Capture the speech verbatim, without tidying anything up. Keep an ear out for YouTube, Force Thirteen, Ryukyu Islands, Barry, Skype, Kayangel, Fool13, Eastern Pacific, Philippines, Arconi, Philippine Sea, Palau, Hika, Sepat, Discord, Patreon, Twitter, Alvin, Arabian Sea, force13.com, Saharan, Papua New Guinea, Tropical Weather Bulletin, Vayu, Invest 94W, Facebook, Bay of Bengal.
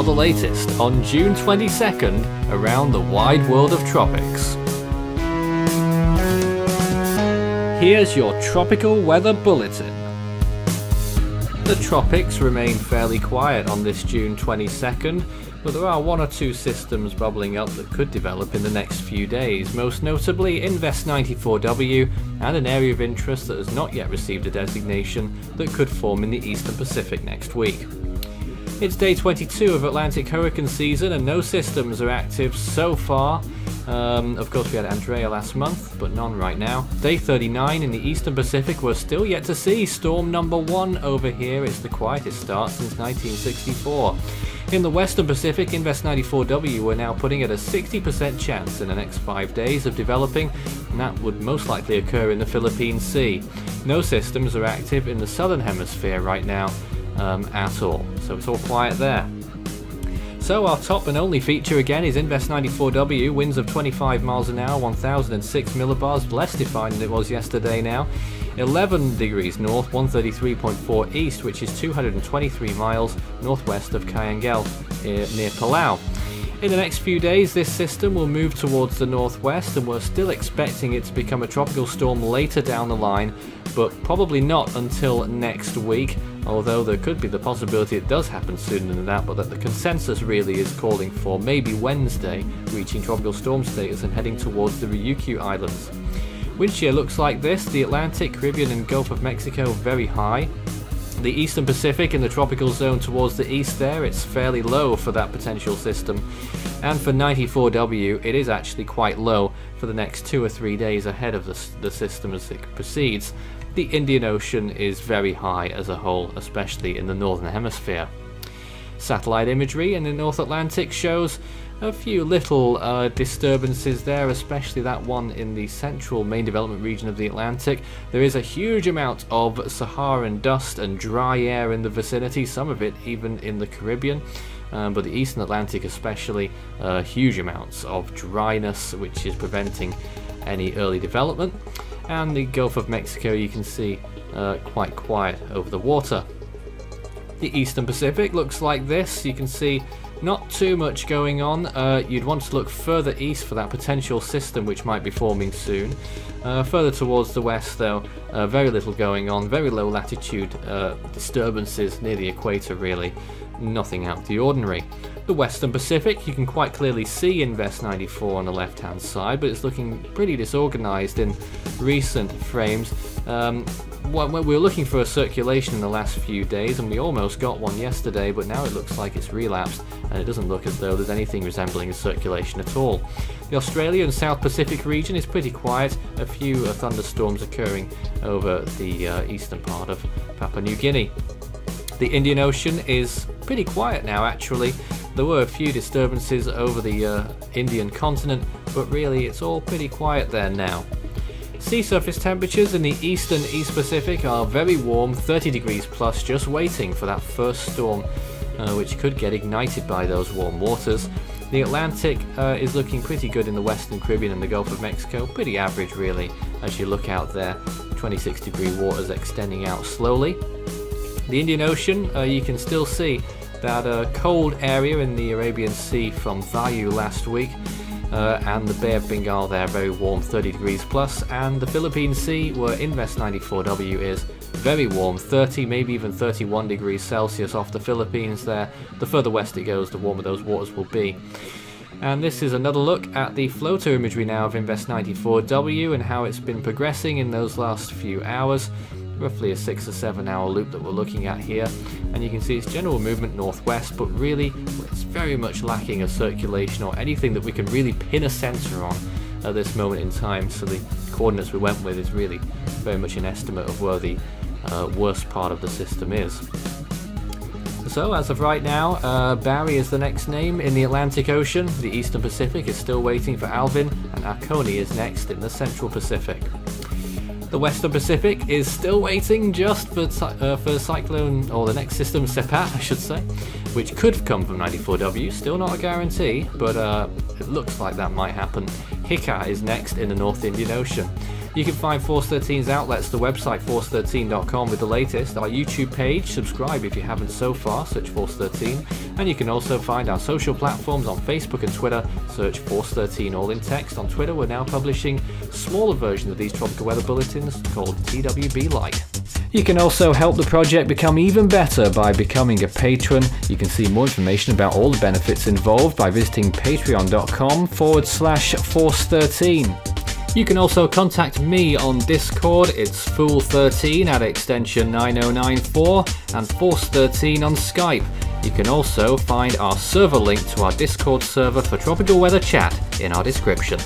out the latest on June twenty-second around the wide world of tropics. Here's your tropical weather bulletin. The tropics remain fairly quiet on this June twenty-second, but there are one or two systems bubbling up that could develop in the next few days, most notably Invest ninety-four W and an area of interest that has not yet received a designation that could form in the Eastern Pacific next week. It's day twenty-two of Atlantic hurricane season and no systems are active so far. Um, of course we had Andrea last month, but none right now. Day thirty-nine in the Eastern Pacific, we're still yet to see storm number one over here. It's the quietest start since nineteen sixty-four. In the Western Pacific, Invest ninety-four W we're now putting at a sixty percent chance in the next five days of developing, and that would most likely occur in the Philippine Sea. No systems are active in the Southern Hemisphere right now um, at all, so it's all quiet there. So our top and only feature again is Invest ninety-four W, winds of twenty-five miles an hour, one thousand six millibars, less defined than it was yesterday now. eleven degrees north, one thirty-three point four east, which is two hundred twenty-three miles northwest of Kayangel near Palau. In the next few days this system will move towards the northwest, and we're still expecting it to become a tropical storm later down the line, but probably not until next week, although there could be the possibility it does happen sooner than that, but that the consensus really is calling for maybe Wednesday reaching tropical storm status and heading towards the Ryukyu Islands. Wind shear looks like this: the Atlantic, Caribbean and Gulf of Mexico very high. The Eastern Pacific in the tropical zone towards the east there, it's fairly low for that potential system. And for ninety-four W, it is actually quite low for the next two or three days ahead of the, the system as it proceeds. The Indian Ocean is very high as a whole, especially in the Northern Hemisphere. Satellite imagery in the North Atlantic shows a few little uh, disturbances there, especially that one in the central main development region of the Atlantic. There is a huge amount of Saharan dust and dry air in the vicinity, some of it even in the Caribbean, um, but the Eastern Atlantic especially, uh, huge amounts of dryness which is preventing any early development. And the Gulf of Mexico you can see uh, quite quiet over the water. The Eastern Pacific looks like this. You can see not too much going on. Uh, you'd want to look further east for that potential system which might be forming soon. Uh, further towards the west though, uh, very little going on, very low latitude uh, disturbances near the equator really, nothing out of the ordinary. The Western Pacific, you can quite clearly see Invest ninety-four on the left hand side, but it's looking pretty disorganized in recent frames. Um, we were looking for a circulation in the last few days and we almost got one yesterday, but now it looks like it's relapsed and it doesn't look as though there's anything resembling a circulation at all. The Australia and South Pacific region is pretty quiet, a few uh, thunderstorms occurring over the uh, eastern part of Papua New Guinea. The Indian Ocean is pretty quiet now actually. There were a few disturbances over the uh, Indian continent, but really it's all pretty quiet there now. Sea surface temperatures in the eastern East Pacific are very warm, thirty degrees plus, just waiting for that first storm uh, which could get ignited by those warm waters. The Atlantic uh, is looking pretty good in the Western Caribbean and the Gulf of Mexico, pretty average really as you look out there, twenty-six degree waters extending out slowly. The Indian Ocean, uh, you can still see that uh, cold area in the Arabian Sea from Vayu last week. Uh, and the Bay of Bengal there, very warm, thirty degrees plus, and the Philippine Sea, where Invest ninety-four W is, very warm, thirty, maybe even thirty-one degrees Celsius off the Philippines there. The further west it goes, the warmer those waters will be. And this is another look at the floater imagery now of Invest ninety-four W and how it's been progressing in those last few hours. Roughly a six or seven hour loop that we're looking at here, and you can see its general movement northwest, but really it's very much lacking a circulation or anything that we can really pin a sensor on at this moment in time, so the coordinates we went with is really very much an estimate of where the uh, worst part of the system is. So as of right now, uh, Barry is the next name in the Atlantic Ocean. The Eastern Pacific is still waiting for Alvin, and Arconi is next in the Central Pacific. The Western Pacific is still waiting just for, uh, for cyclone, or the next system, Sepat I should say, which could have come from ninety-four W, still not a guarantee, but uh, it looks like that might happen. Hika is next in the North Indian Ocean. You can find force thirteen's outlets, the website force thirteen dot com, with the latest, our YouTube page, subscribe if you haven't so far, search force thirteen, and you can also find our social platforms on Facebook and Twitter, search force thirteen all in text. On Twitter we're now publishing smaller versions of these tropical weather bulletins called T W B-like. You can also help the project become even better by becoming a patron. You can see more information about all the benefits involved by visiting patreon dot com forward slash force thirteen. You can also contact me on Discord, it's Fool thirteen at extension nine oh nine four, and force thirteen on Skype. You can also find our server link to our Discord server for tropical weather chat in our description.